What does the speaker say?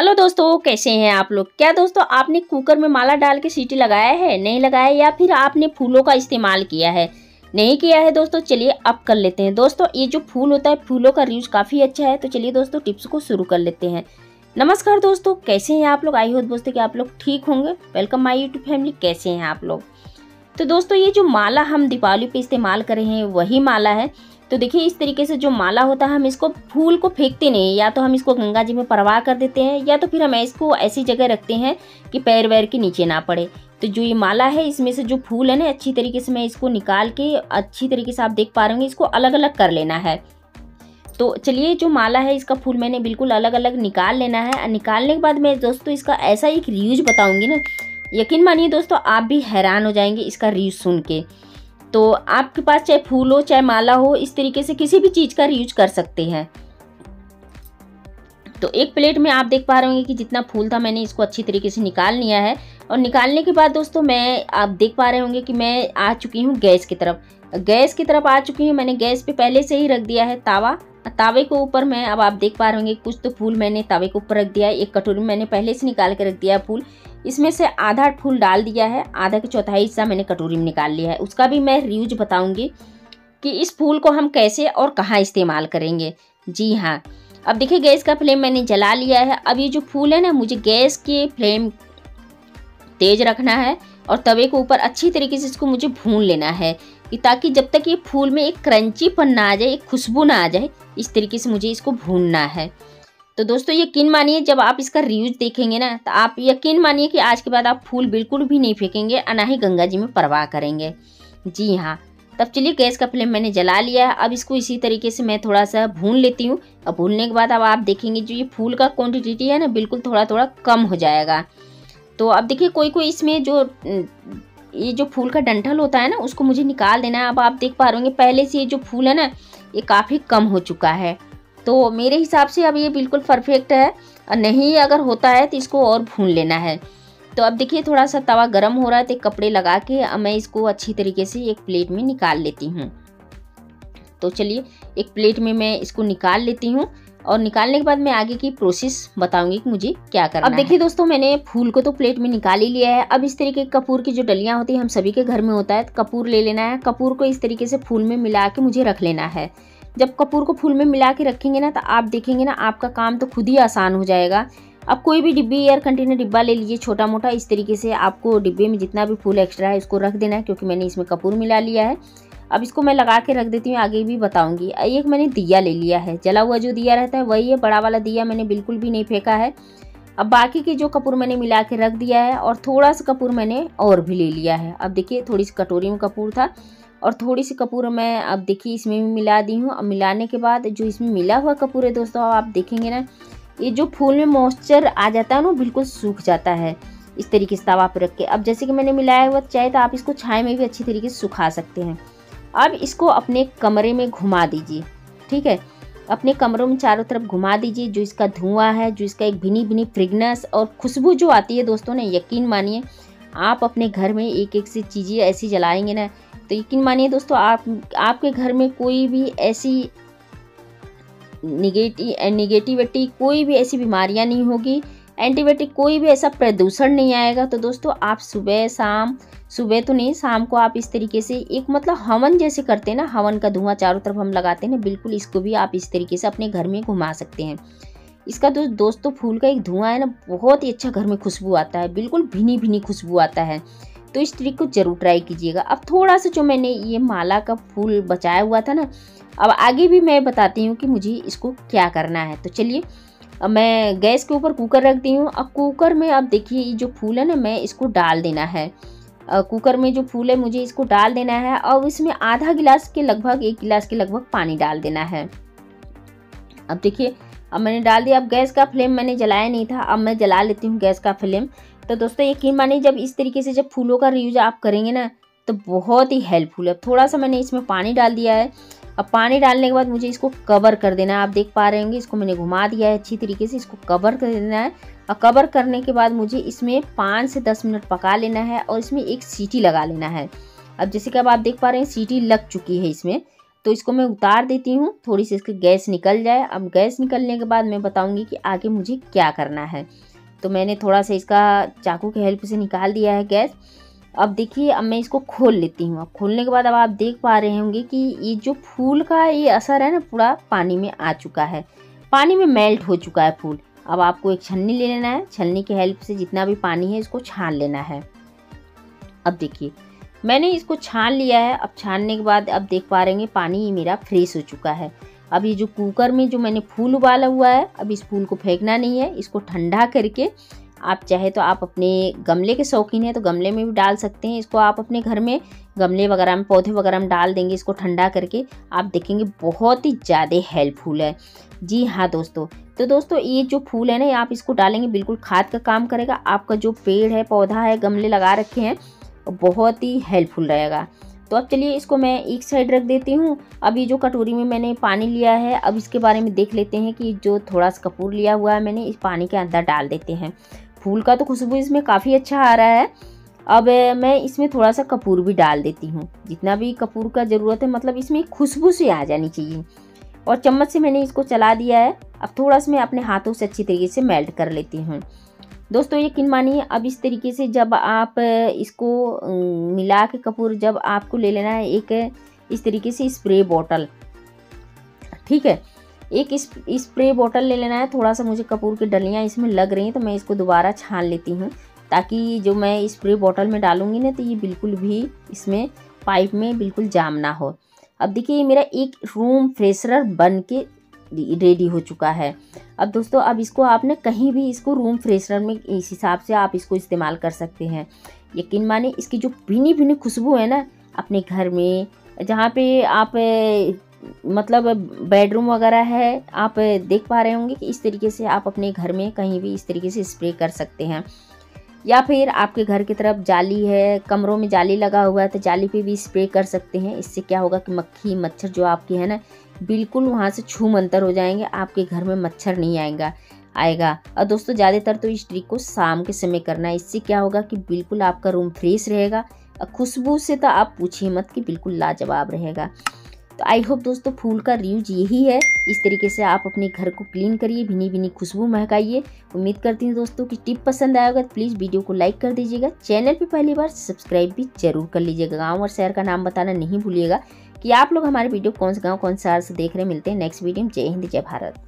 Hello दोस्तों, कैसे हैं आप लोग। क्या दोस्तों, आपने कुकर में माला डाल के सीटी लगाया है, नहीं लगाया, या फिर आपने फूलों का इस्तेमाल किया है, नहीं किया है। दोस्तों चलिए अब कर लेते हैं। दोस्तों ये जो फूल होता है, फूलों का यूज़ काफ़ी अच्छा है। तो चलिए दोस्तों टिप्स को शुरू कर लेते हैं। नमस्कार दोस्तों, कैसे हैं आप लोग। आई होप दोस्तों कि आप लोग ठीक होंगे। वेलकम माई यूट्यूब फैमिली, कैसे हैं आप लोग। तो दोस्तों ये जो माला हम दीपावली पे इस्तेमाल कर रहे हैं वही माला है। तो देखिए इस तरीके से जो माला होता है, हम इसको फूल को फेंकते नहीं, या तो हम इसको गंगा जी में परवाह कर देते हैं, या तो फिर हम इसको ऐसी जगह रखते हैं कि पैर वैर के नीचे ना पड़े। तो जो ये माला है, इसमें से जो फूल है ना, अच्छी तरीके से मैं इसको निकाल के अच्छी तरीके से आप देख पा रहे होंगे, इसको अलग अलग कर लेना है। तो चलिए जो माला है इसका फूल मैंने बिल्कुल अलग अलग निकाल लेना है। निकालने के बाद मैं दोस्तों इसका ऐसा एक रिव्यू बताऊँगी ना, यकीन मानिए दोस्तों आप भी हैरान हो जाएंगे इसका रिव्यू सुन के। तो आपके पास चाहे फूल हो चाहे माला हो, इस तरीके से किसी भी चीज़ का यूज कर सकते हैं। तो एक प्लेट में आप देख पा रहे होंगे कि जितना फूल था मैंने इसको अच्छी तरीके से निकाल लिया है। और निकालने के बाद दोस्तों मैं, आप देख पा रहे होंगे कि मैं आ चुकी हूँ गैस की तरफ। गैस की तरफ आ चुकी हूँ। मैंने गैस पे पहले से ही रख दिया है तावा। तावे के ऊपर मैं, अब आप देख पा रहे होंगे कुछ तो फूल मैंने तावे के ऊपर रख दिया है। एक कटोरी में मैंने पहले से निकाल के रख दिया है फूल। इसमें से आधा फूल डाल दिया है, आधा के चौथाई हिस्सा मैंने कटोरी में निकाल लिया है। उसका भी मैं यूज बताऊंगी कि इस फूल को हम कैसे और कहाँ इस्तेमाल करेंगे। जी हाँ, अब देखिए गैस का फ्लेम मैंने जला लिया है। अब ये जो फूल है ना, मुझे गैस के फ्लेम तेज रखना है और तवे के ऊपर अच्छी तरीके से इसको मुझे भून लेना है कि ताकि जब तक ये फूल में एक क्रंचीपन ना आ जाए, एक खुशबू ना आ जाए, इस तरीके से मुझे इसको भूनना है। तो दोस्तों यकीन मानिए जब आप इसका रिव्यू देखेंगे ना, तो आप यकीन मानिए कि आज के बाद आप फूल बिल्कुल भी नहीं फेंकेंगे और ना ही गंगा जी में परवाह करेंगे। जी हाँ, तब चलिए गैस का फ्लेम मैंने जला लिया है। अब इसको इसी तरीके से मैं थोड़ा सा भून लेती हूँ। और भूनने के बाद अब आप देखेंगे जो ये फूल का क्वान्टिटी है ना, बिल्कुल थोड़ा थोड़ा कम हो जाएगा। तो अब देखिए कोई कोई इसमें जो ये जो फूल का डंठल होता है ना, उसको मुझे निकाल देना है। अब आप देख पा रहे होंगे पहले से ये जो फूल है ना, ये काफ़ी कम हो चुका है। तो मेरे हिसाब से अब ये बिल्कुल परफेक्ट है, और नहीं अगर होता है तो इसको और भून लेना है। तो अब देखिए थोड़ा सा तवा गर्म हो रहा है, तो कपड़े लगा के मैं इसको अच्छी तरीके से एक प्लेट में निकाल लेती हूँ। तो चलिए एक प्लेट में मैं इसको निकाल लेती हूँ और निकालने के बाद मैं आगे की प्रोसेस बताऊंगी कि मुझे क्या करना है। अब देखिए दोस्तों मैंने फूल को तो प्लेट में निकाल ही लिया है। अब इस तरीके के कपूर की जो डलियाँ होती है, हम सभी के घर में होता है, तो कपूर ले लेना है। कपूर को इस तरीके से फूल में मिला के मुझे रख लेना है। जब कपूर को फूल में मिला के रखेंगे ना, तो आप देखेंगे ना आपका काम तो खुद ही आसान हो जाएगा। अब कोई भी डिब्बी या कंटेनर डिब्बा ले लीजिए छोटा मोटा, इस तरीके से आपको डिब्बे में जितना भी फूल एक्स्ट्रा है इसको रख देना है, क्योंकि मैंने इसमें कपूर मिला लिया है। अब इसको मैं लगा के रख देती हूँ, आगे भी बताऊंगी। एक मैंने दिया ले लिया है, जला हुआ जो दिया रहता है वही है, बड़ा वाला दिया मैंने बिल्कुल भी नहीं फेंका है। अब बाकी के जो कपूर मैंने मिला के रख दिया है, और थोड़ा सा कपूर मैंने और भी ले लिया है। अब देखिए थोड़ी सी कटोरी में कपूर था और थोड़ी सी कपूर मैं अब देखिए इसमें भी मिला दी हूँ। अब मिलाने के बाद जो इसमें मिला हुआ कपूर है दोस्तों, आप देखेंगे ना ये जो फूल में मॉइस्चर आ जाता है ना, बिल्कुल सूख जाता है। इस तरीके से तवा पर रख के, अब जैसे कि मैंने मिलाया हुआ, चाहे तो आप इसको छाए में भी अच्छी तरीके से सुखा सकते हैं। अब इसको अपने कमरे में घुमा दीजिए, ठीक है, अपने कमरों में चारों तरफ घुमा दीजिए। जो इसका धुआं है, जो इसका एक भिनी भिनी फ्रेगनेंस और खुशबू जो आती है दोस्तों ना, यकीन मानिए आप अपने घर में एक एक सी चीज़ें ऐसी जलाएंगे ना, तो यकीन मानिए दोस्तों आपके घर में कोई भी ऐसी निगेटिविटी, कोई भी ऐसी बीमारियां नहीं होगी, एंटीबायोटिक, कोई भी ऐसा प्रदूषण नहीं आएगा। तो दोस्तों आप सुबह शाम, सुबह तो नहीं, शाम को आप इस तरीके से एक मतलब हवन जैसे करते हैं ना, हवन का धुआं चारों तरफ हम लगाते हैं ना, बिल्कुल इसको भी आप इस तरीके से अपने घर में घुमा सकते हैं। इसका तो दोस्तों फूल का एक धुआं है ना, बहुत ही अच्छा घर में खुशबू आता है, बिल्कुल भिनी भिनी खुशबू आता है। तो इस ट्रिक को जरूर ट्राई कीजिएगा। अब थोड़ा सा जो मैंने ये माला का फूल बचाया हुआ था ना, अब आगे भी मैं बताती हूँ कि मुझे इसको क्या करना है। तो चलिए अब मैं गैस के ऊपर कुकर रख दी हूँ। अब कुकर में आप देखिए ये जो फूल है ना, मैं इसको डाल देना है। कुकर में जो फूल है मुझे इसको डाल देना है, और इसमें आधा गिलास के लगभग, एक गिलास के लगभग पानी डाल देना है। अब देखिए अब मैंने डाल दिया। अब गैस का फ्लेम मैंने जलाया नहीं था, अब मैं जला लेती हूँ गैस का फ्लेम। तो दोस्तों यकीन मानिए जब इस तरीके से जब फूलों का यूज आप करेंगे ना, तो बहुत ही हेल्पफुल है। थोड़ा सा मैंने इसमें पानी डाल दिया है। अब पानी डालने के बाद मुझे इसको कवर कर देना है। आप देख पा रहे होंगे इसको मैंने घुमा दिया है अच्छी तरीके से, इसको कवर कर देना है। और कवर करने के बाद मुझे इसमें 5 से 10 मिनट पका लेना है और इसमें एक सीटी लगा लेना है। अब जैसे कि अब आप देख पा रहे हैं सीटी लग चुकी है इसमें। तो इसको मैं उतार देती हूँ, थोड़ी सी इसकी गैस निकल जाए। अब गैस निकलने के बाद मैं बताऊँगी कि आगे मुझे क्या करना है। तो मैंने थोड़ा सा इसका चाकू के हेल्प से निकाल दिया है गैस। अब देखिए, अब मैं इसको खोल लेती हूँ। अब खोलने के बाद अब आप देख पा रहे होंगे कि ये जो फूल का ये असर है ना, पूरा पानी में आ चुका है, पानी में मेल्ट हो चुका है फूल। अब आपको एक छन्नी ले लेना है, छन्नी के हेल्प से जितना भी पानी है इसको छान लेना है। अब देखिए, मैंने इसको छान लिया है। अब छानने के बाद अब देख पा रहे होंगे पानी मेरा फ्रेश हो चुका है। अब ये जो कुकर में जो मैंने फूल उबाला हुआ है, अब इस फूल को फेंकना नहीं है, इसको ठंडा करके आप चाहे तो आप अपने गमले के शौकीन हैं तो गमले में भी डाल सकते हैं। इसको आप अपने घर में गमले वगैरह में, पौधे वगैरह में डाल देंगे इसको ठंडा करके, आप देखेंगे बहुत ही ज़्यादा हेल्पफुल है। जी हाँ दोस्तों, तो दोस्तों ये जो फूल है ना, आप इसको डालेंगे बिल्कुल खाद का काम करेगा। आपका जो पेड़ है, पौधा है, गमले लगा रखे हैं, बहुत ही हेल्पफुल रहेगा। तो अब चलिए इसको मैं एक साइड रख देती हूँ। अब ये जो कटोरी में मैंने पानी लिया है, अब इसके बारे में देख लेते हैं कि जो थोड़ा सा कपूर लिया हुआ है मैंने, इस पानी के अंदर डाल देते हैं। फूल का तो खुशबू इसमें काफ़ी अच्छा आ रहा है। अब मैं इसमें थोड़ा सा कपूर भी डाल देती हूँ, जितना भी कपूर का ज़रूरत है, मतलब इसमें खुशबू से आ जानी चाहिए। और चम्मच से मैंने इसको चला दिया है। अब थोड़ा सा मैं अपने हाथों से अच्छी तरीके से मेल्ट कर लेती हूँ। दोस्तों यकीन मानिए, अब इस तरीके से जब आप इसको मिला के कपूर, जब आपको ले लेना है एक इस तरीके से स्प्रे बॉटल, ठीक है, एक स्प्रे बॉटल ले लेना है। थोड़ा सा मुझे कपूर की डलियाँ इसमें लग रही हैं तो मैं इसको दोबारा छान लेती हूँ, ताकि जो मैं स्प्रे बॉटल में डालूँगी ना तो ये बिल्कुल भी इसमें पाइप में बिल्कुल जाम ना हो। अब देखिए, ये मेरा एक रूम फ्रेशनर बन के रेडी हो चुका है। अब दोस्तों, अब इसको आपने कहीं भी इसको रूम फ्रेशनर में इस हिसाब से आप इसको इस्तेमाल कर सकते हैं। यकीन माने इसकी जो भीनी भीनी खुशबू है ना, अपने घर में जहाँ पे आप मतलब बेडरूम वगैरह है, आप देख पा रहे होंगे कि इस तरीके से आप अपने घर में कहीं भी इस तरीके से स्प्रे कर सकते हैं। या फिर आपके घर की तरफ जाली है, कमरों में जाली लगा हुआ है तो जाली पे भी स्प्रे कर सकते हैं। इससे क्या होगा कि मक्खी मच्छर जो आपके है ना, बिल्कुल वहाँ से छू मंतर हो जाएंगे, आपके घर में मच्छर नहीं आएगा। और दोस्तों ज़्यादातर तो इस ट्रिक को शाम के समय करना है, इससे क्या होगा कि बिल्कुल आपका रूम फ्रेश रहेगा और खुशबू से तो आप पूछिए मत कि बिल्कुल लाजवाब रहेगा। तो आई होप दोस्तों फूल का यूज यही है, इस तरीके से आप अपने घर को क्लीन करिए, भीनी भीनी खुशबू महकाइए। उम्मीद करती हूँ दोस्तों कि टिप पसंद आया होगा तो प्लीज़ वीडियो को लाइक कर दीजिएगा, चैनल पे पहली बार सब्सक्राइब भी जरूर कर लीजिएगा। गाँव और शहर का नाम बताना नहीं भूलिएगा कि आप लोग हमारे वीडियो कौन से गाँव कौन से शहर से देख रहे हैं। मिलते हैं नेक्स्ट वीडियो में। जय हिंद, जय भारत।